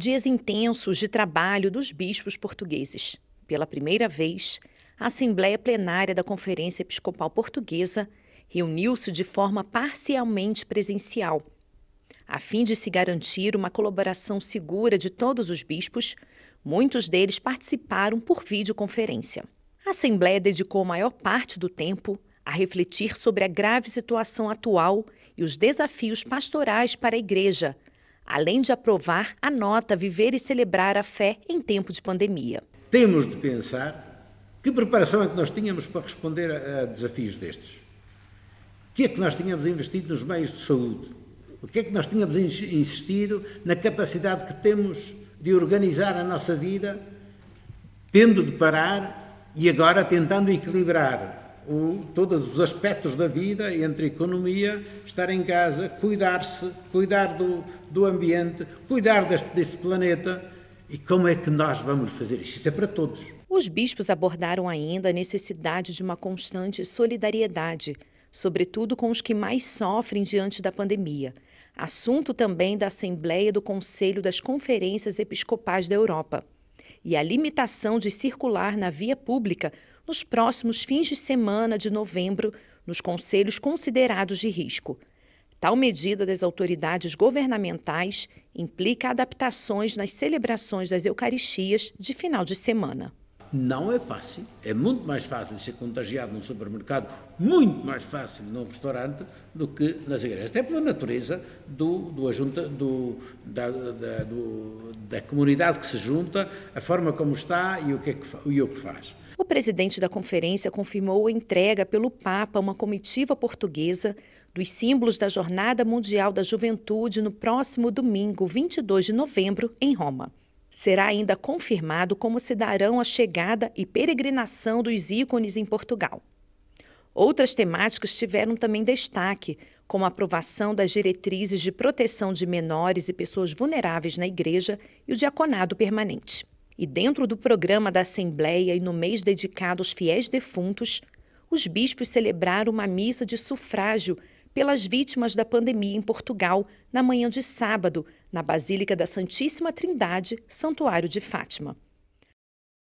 Dias intensos de trabalho dos bispos portugueses. Pela primeira vez, a Assembleia Plenária da Conferência Episcopal Portuguesa reuniu-se de forma parcialmente presencial, a fim de se garantir uma colaboração segura de todos os bispos. Muitos deles participaram por videoconferência. A Assembleia dedicou a maior parte do tempo a refletir sobre a grave situação atual e os desafios pastorais para a Igreja, além de aprovar a nota Viver e Celebrar a Fé em Tempo de Pandemia. Temos de pensar que preparação é que nós tínhamos para responder a desafios destes. O que é que nós tínhamos investido nos meios de saúde? O que é que nós tínhamos insistido na capacidade que temos de organizar a nossa vida, tendo de parar e agora tentando equilibrar todos os aspectos da vida entre economia, estar em casa, cuidar-se, cuidar do ambiente, cuidar deste planeta. E como é que nós vamos fazer isto? Isto é para todos. Os bispos abordaram ainda a necessidade de uma constante solidariedade, sobretudo com os que mais sofrem diante da pandemia. Assunto também da Assembleia do Conselho das Conferências Episcopais da Europa, e a limitação de circular na via pública nos próximos fins de semana de novembro nos conselhos considerados de risco. Tal medida das autoridades governamentais implica adaptações nas celebrações das Eucaristias de final de semana. Não é fácil, é muito mais fácil ser contagiado num supermercado, muito mais fácil num restaurante do que nas igrejas, até pela natureza da comunidade que se junta, a forma como está e o que faz. O presidente da conferência confirmou a entrega pelo Papa a uma comitiva portuguesa dos símbolos da Jornada Mundial da Juventude no próximo domingo, 22 de novembro, em Roma. Será ainda confirmado como se darão a chegada e peregrinação dos ícones em Portugal. Outras temáticas tiveram também destaque, como a aprovação das diretrizes de proteção de menores e pessoas vulneráveis na Igreja e o diaconado permanente. E dentro do programa da Assembleia e no mês dedicado aos fiéis defuntos, os bispos celebraram uma missa de sufrágio pelas vítimas da pandemia em Portugal, na manhã de sábado, na Basílica da Santíssima Trindade, Santuário de Fátima.